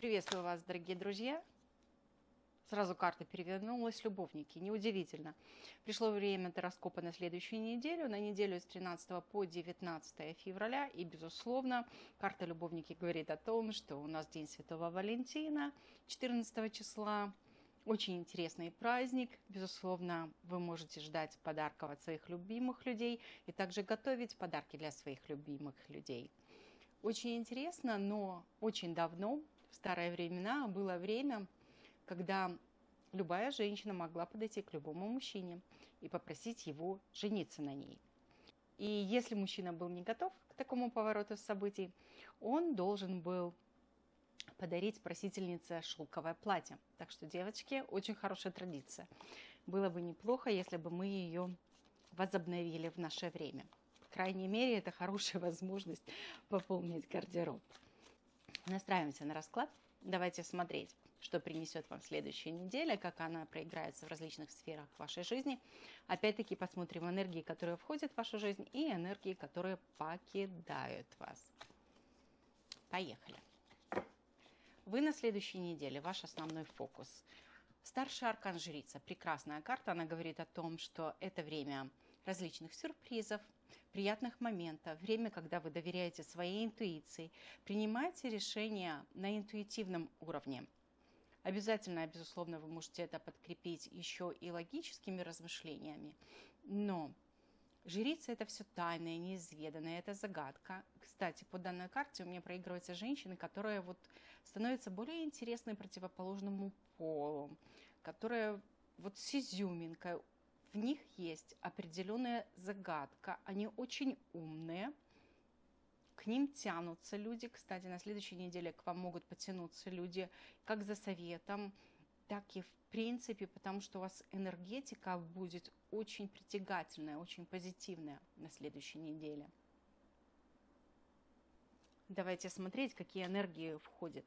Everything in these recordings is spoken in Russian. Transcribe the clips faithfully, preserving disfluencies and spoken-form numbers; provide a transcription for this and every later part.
Приветствую вас, дорогие друзья. Сразу карта перевернулась, любовники, неудивительно. Пришло время гороскопа на следующую неделю, на неделю с тринадцатого по девятнадцатое февраля. И, безусловно, карта любовники говорит о том, что у нас День Святого Валентина, четырнадцатого числа. Очень интересный праздник. Безусловно, вы можете ждать подарков от своих любимых людей и также готовить подарки для своих любимых людей. Очень интересно, но очень давно, в старые времена, было время, когда любая женщина могла подойти к любому мужчине и попросить его жениться на ней. И если мужчина был не готов к такому повороту событий, он должен был подарить просительнице шелковое платье. Так что, девочки, очень хорошая традиция. Было бы неплохо, если бы мы ее возобновили в наше время. По крайней мере, это хорошая возможность пополнить гардероб. Настраиваемся на расклад. Давайте смотреть, что принесет вам следующая неделя, как она проиграется в различных сферах вашей жизни. Опять-таки посмотрим энергии, которые входят в вашу жизнь, и энергии, которые покидают вас. Поехали. Вы на следующей неделе, ваш основной фокус. Старший аркан жрица, прекрасная карта, она говорит о том, что это время различных сюрпризов, приятных моментов, время, когда вы доверяете своей интуиции, принимаете решения на интуитивном уровне. Обязательно, безусловно, вы можете это подкрепить еще и логическими размышлениями, но жрица – это все тайное, неизведанное, это загадка. Кстати, по данной карте у меня проигрываются женщины, которые вот становятся более интересны противоположному полу, которые вот с изюминкой. В них есть определенная загадка, они очень умные, к ним тянутся люди. Кстати, на следующей неделе к вам могут потянуться люди как за советом, так и в принципе, потому что у вас энергетика будет очень притягательная, очень позитивная на следующей неделе. Давайте смотреть, какие энергии входят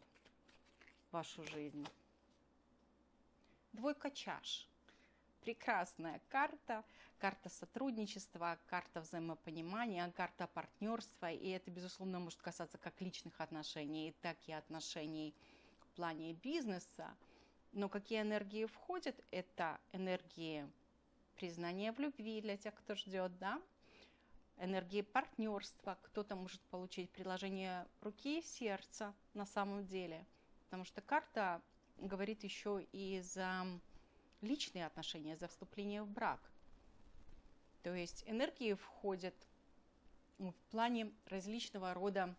в вашу жизнь. Двойка чаш. Прекрасная карта, карта сотрудничества, карта взаимопонимания, карта партнерства. И это, безусловно, может касаться как личных отношений, так и отношений в плане бизнеса. Но какие энергии входят? Это энергии признания в любви для тех, кто ждет, да? Энергии партнерства. Кто-то может получить приложение руки и сердца на самом деле. Потому что карта говорит еще и за личные отношения, за вступление в брак. То есть энергии входят в плане различного рода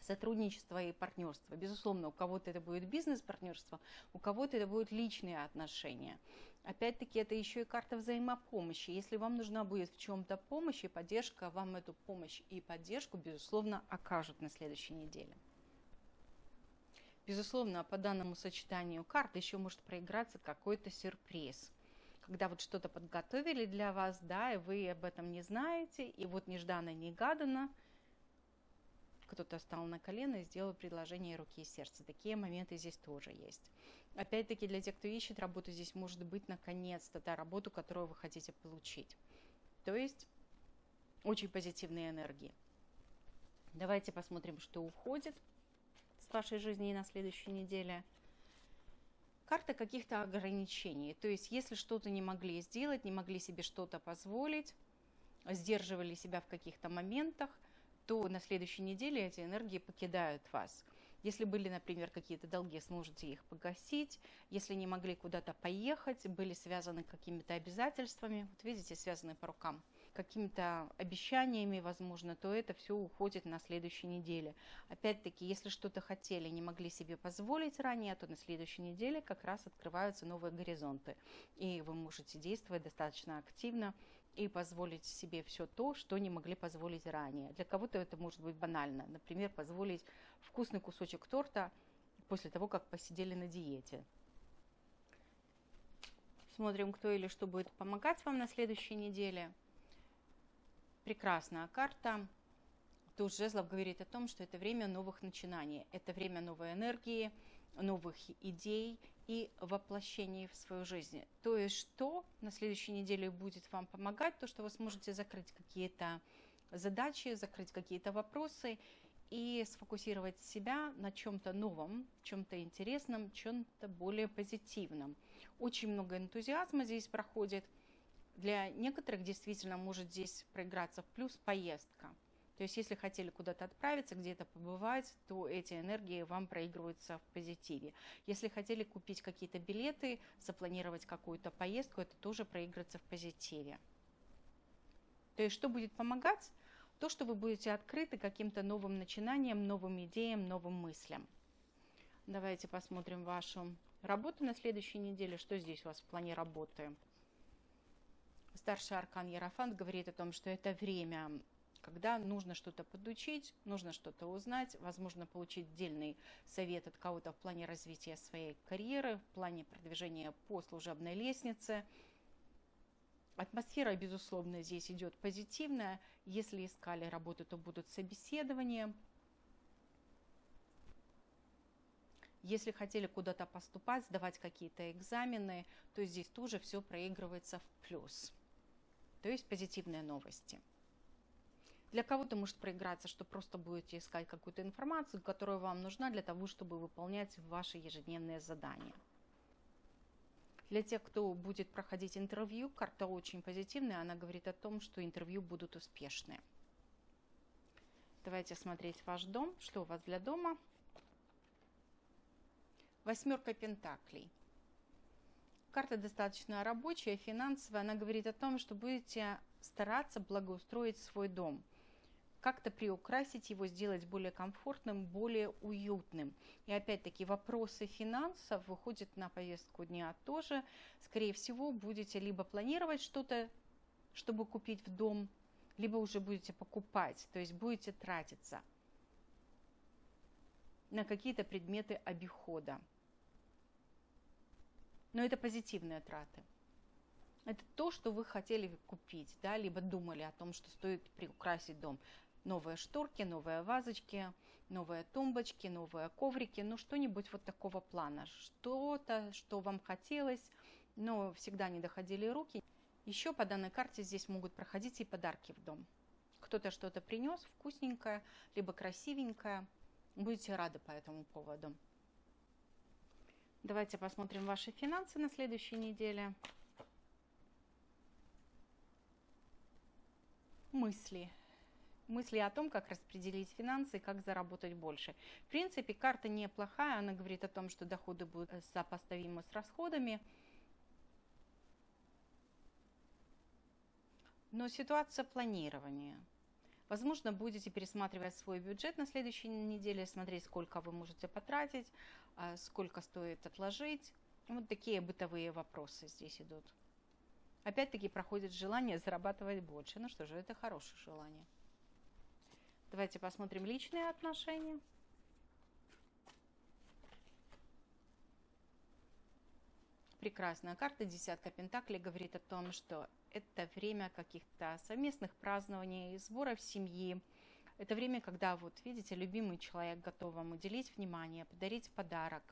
сотрудничества и партнерства. Безусловно, у кого-то это будет бизнес-партнерство, у кого-то это будут личные отношения. Опять-таки, это еще и карта взаимопомощи. Если вам нужна будет в чем-то помощь и поддержка, вам эту помощь и поддержку, безусловно, окажут на следующей неделе. Безусловно, по данному сочетанию карт еще может проиграться какой-то сюрприз. Когда вот что-то подготовили для вас, да, и вы об этом не знаете, и вот нежданно-негаданно кто-то встал на колено и сделал предложение руки и сердца. Такие моменты здесь тоже есть. Опять-таки, для тех, кто ищет работу, здесь может быть наконец-то та работу, которую вы хотите получить. То есть очень позитивные энергии. Давайте посмотрим, что уходит с вашей жизни на следующей неделе. Карта каких-то ограничений. То есть, если что-то не могли сделать, не могли себе что-то позволить, сдерживали себя в каких-то моментах, то на следующей неделе эти энергии покидают вас. Если были, например, какие-то долги, сможете их погасить. Если не могли куда-то поехать, были связаны какими-то обязательствами, вот видите, связаны по рукам, какими-то обещаниями, возможно, то это все уходит на следующей неделе. Опять-таки, если что-то хотели, не могли себе позволить ранее, то на следующей неделе как раз открываются новые горизонты. И вы можете действовать достаточно активно и позволить себе все то, что не могли позволить ранее. Для кого-то это может быть банально. Например, позволить вкусный кусочек торта после того, как посидели на диете. Смотрим, кто или что будет помогать вам на следующей неделе. Прекрасная карта. Туз жезлов говорит о том, что это время новых начинаний, это время новой энергии, новых идей и воплощений в свою жизнь. То есть, что на следующей неделе будет вам помогать, то, что вы сможете закрыть какие-то задачи, закрыть какие-то вопросы и сфокусировать себя на чем-то новом, чем-то интересном, чем-то более позитивном. Очень много энтузиазма здесь проходит. Для некоторых действительно может здесь проиграться в плюс поездка. То есть если хотели куда-то отправиться, где-то побывать, то эти энергии вам проигрываются в позитиве. Если хотели купить какие-то билеты, запланировать какую-то поездку, это тоже проигрывается в позитиве. То есть что будет помогать? То, что вы будете открыты каким-то новым начинаниям, новым идеям, новым мыслям. Давайте посмотрим вашу работу на следующей неделе. Что здесь у вас в плане работы? Старший аркан Иерофант говорит о том, что это время, когда нужно что-то подучить, нужно что-то узнать, возможно, получить дельный совет от кого-то в плане развития своей карьеры, в плане продвижения по служебной лестнице. Атмосфера, безусловно, здесь идет позитивная. Если искали работу, то будут собеседования. Если хотели куда-то поступать, сдавать какие-то экзамены, то здесь тоже все проигрывается в плюс. То есть позитивные новости. Для кого-то может проиграться, что просто будете искать какую-то информацию, которая вам нужна для того, чтобы выполнять ваши ежедневные задания. Для тех, кто будет проходить интервью, карта очень позитивная. Она говорит о том, что интервью будут успешны. Давайте смотреть ваш дом. Что у вас для дома? Восьмерка пентаклей. Карта достаточно рабочая, финансовая. Она говорит о том, что будете стараться благоустроить свой дом. Как-то приукрасить его, сделать более комфортным, более уютным. И опять-таки вопросы финансов выходят на повестку дня тоже. Скорее всего, будете либо планировать что-то, чтобы купить в дом, либо уже будете покупать, то есть будете тратиться на какие-то предметы обихода. Но это позитивные траты. Это то, что вы хотели купить, да, либо думали о том, что стоит приукрасить дом. Новые шторки, новые вазочки, новые тумбочки, новые коврики, ну что-нибудь вот такого плана. Что-то, что вам хотелось, но всегда не доходили руки. Еще по данной карте здесь могут проходить и подарки в дом. Кто-то что-то принес, вкусненькое, либо красивенькое. Будете рады по этому поводу. Давайте посмотрим ваши финансы на следующей неделе. Мысли. Мысли о том, как распределить финансы и как заработать больше. В принципе, карта неплохая. Она говорит о том, что доходы будут сопоставимы с расходами. Но ситуация планирования. Возможно, будете пересматривать свой бюджет на следующей неделе, смотреть, сколько вы можете потратить, сколько стоит отложить. Вот такие бытовые вопросы здесь идут. Опять-таки проходит желание зарабатывать больше. Ну что же, это хорошее желание. Давайте посмотрим личные отношения. Прекрасная карта. Десятка пентаклей говорит о том, что это время каких-то совместных празднований, сборов семьи. Это время, когда, вот видите, любимый человек готов вам уделить внимание, подарить подарок,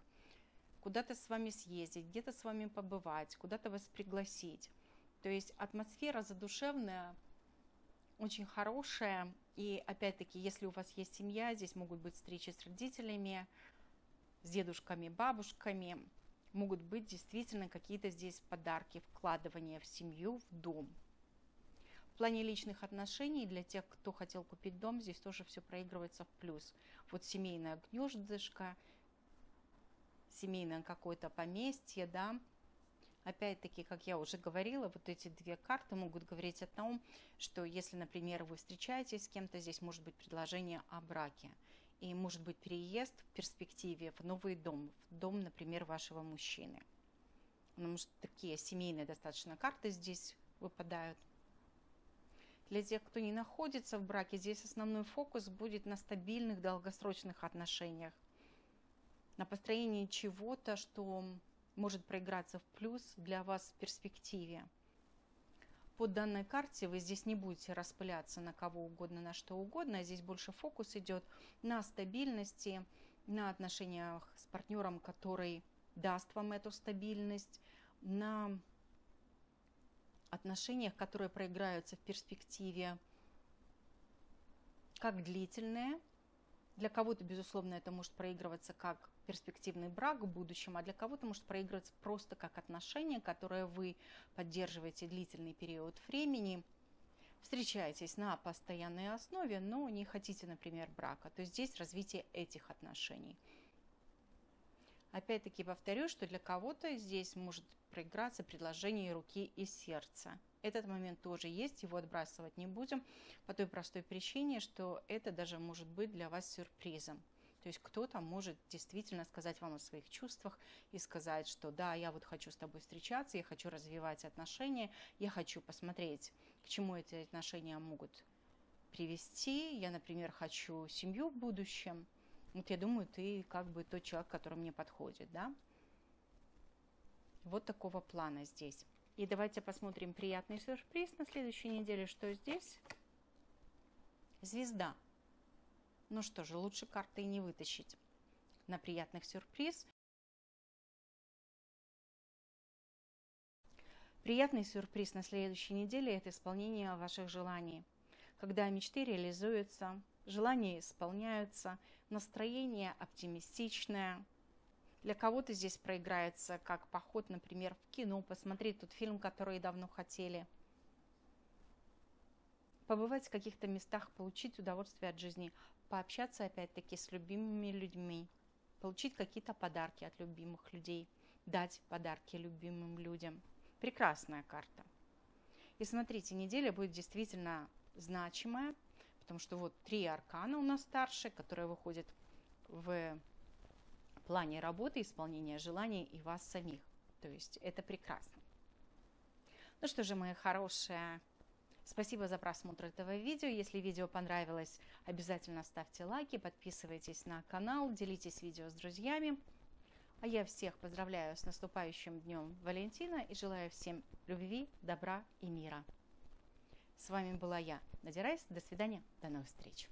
куда-то с вами съездить, где-то с вами побывать, куда-то вас пригласить. То есть атмосфера задушевная, очень хорошая. И опять-таки, если у вас есть семья, здесь могут быть встречи с родителями, с дедушками, бабушками. Могут быть действительно какие-то здесь подарки, вкладывания в семью, в дом. В плане личных отношений для тех, кто хотел купить дом, здесь тоже все проигрывается в плюс. Вот семейное гнездышко, семейное какое-то поместье, да. Опять-таки, как я уже говорила, вот эти две карты могут говорить о том, что если, например, вы встречаетесь с кем-то, здесь может быть предложение о браке. И может быть переезд в перспективе в новый дом, в дом, например, вашего мужчины. Потому что такие семейные достаточно карты здесь выпадают. Для тех, кто не находится в браке, здесь основной фокус будет на стабильных долгосрочных отношениях. На построении чего-то, что может проиграться в плюс для вас в перспективе. По данной карте вы здесь не будете распыляться на кого угодно, на что угодно. Здесь больше фокус идет на стабильности, на отношениях с партнером, который даст вам эту стабильность, на отношениях, которые проиграются в перспективе как длительные, Для кого-то, безусловно, это может проигрываться как перспективный брак в будущем, а для кого-то может проигрываться просто как отношение, которое вы поддерживаете длительный период времени, встречаетесь на постоянной основе, но не хотите, например, брака. То есть здесь развитие этих отношений. Опять-таки повторю, что для кого-то здесь может проиграться предложение руки и сердца. Этот момент тоже есть, его отбрасывать не будем по той простой причине, что это даже может быть для вас сюрпризом. То есть кто-то может действительно сказать вам о своих чувствах и сказать, что да, я вот хочу с тобой встречаться, я хочу развивать отношения, я хочу посмотреть, к чему эти отношения могут привести. Я, например, хочу семью в будущем. Вот я думаю, ты как бы тот человек, который мне подходит, да? Вот такого плана здесь. И давайте посмотрим приятный сюрприз на следующей неделе. Что здесь? Звезда. Ну что же, лучше карты и не вытащить на приятных сюрприз. Приятный сюрприз на следующей неделе – это исполнение ваших желаний. Когда мечты реализуются, желания исполняются, настроение оптимистичное. Для кого-то здесь проиграется как поход, например, в кино, посмотреть тот фильм, который давно хотели. Побывать в каких-то местах, получить удовольствие от жизни. Пообщаться, опять-таки, с любимыми людьми. Получить какие-то подарки от любимых людей. Дать подарки любимым людям. Прекрасная карта. И смотрите, неделя будет действительно значимая, потому что вот три аркана у нас старшие, которые выходят в... в плане работы, исполнения желаний и вас самих. То есть это прекрасно. Ну что же, мои хорошие, спасибо за просмотр этого видео. Если видео понравилось, обязательно ставьте лайки, подписывайтесь на канал, делитесь видео с друзьями. А я всех поздравляю с наступающим Днем Валентина и желаю всем любви, добра и мира. С вами была я, Надя Райз. До свидания, до новых встреч.